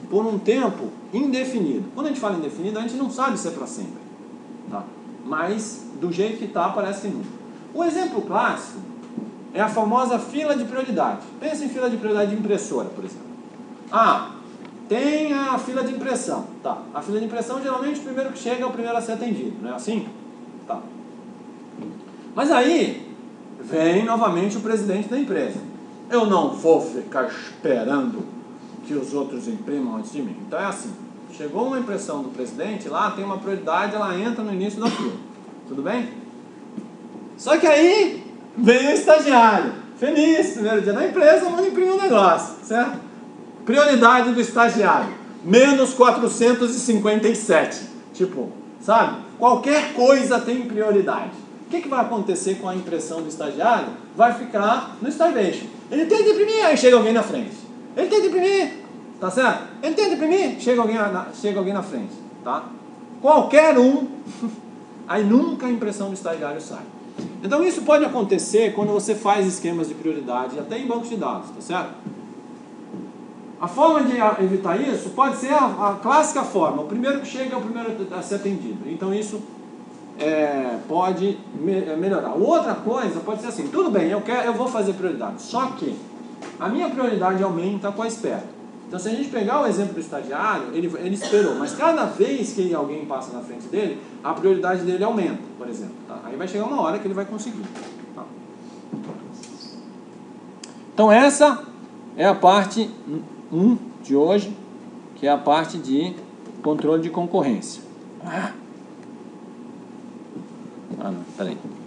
por um tempo indefinido. Quando a gente fala indefinido, a gente não sabe se é para sempre, tá? Mas do jeito que está, parece que não. O exemplo clássico é a famosa fila de prioridade. Pensa em fila de prioridade de impressora, por exemplo. Ah, tem a fila de impressão, tá? A fila de impressão, geralmente, o primeiro que chega é o primeiro a ser atendido, não é assim? Tá. Mas aí vem novamente o presidente da empresa. Eu não vou ficar esperando que os outros imprimam antes de mim. Então é assim, chegou uma impressão do presidente, lá tem uma prioridade, ela entra no início da fila. Tudo bem? Só que aí vem o estagiário, feliz, primeiro dia na empresa, manda imprimir um negócio, certo? Prioridade do estagiário, menos quatrocentos e cinquenta e sete. Tipo, sabe? Qualquer coisa tem prioridade. O que, que vai acontecer com a impressão do estagiário? Vai ficar no starvation. Ele tem que imprimir, aí chega alguém na frente. Ele tenta imprimir, tá certo? Ele tenta imprimir, chega alguém na, chega alguém na frente, tá? Qualquer um, aí nunca a impressão do estagiário sai. Então isso pode acontecer quando você faz esquemas de prioridade, até em bancos de dados, tá certo? A forma de evitar isso pode ser a, a clássica forma, o primeiro que chega é o primeiro a ser atendido. Então isso é, pode me, é, melhorar. Outra coisa pode ser assim, tudo bem, eu, quero, eu vou fazer prioridade, só que a minha prioridade aumenta com a espera. Então, se a gente pegar o exemplo do estagiário, ele, ele esperou, mas cada vez que alguém passa na frente dele, a prioridade dele aumenta, por exemplo. Tá? Aí vai chegar uma hora que ele vai conseguir. Tá? Então, essa é a parte um de hoje, que é a parte de controle de concorrência. Ah, não, peraí.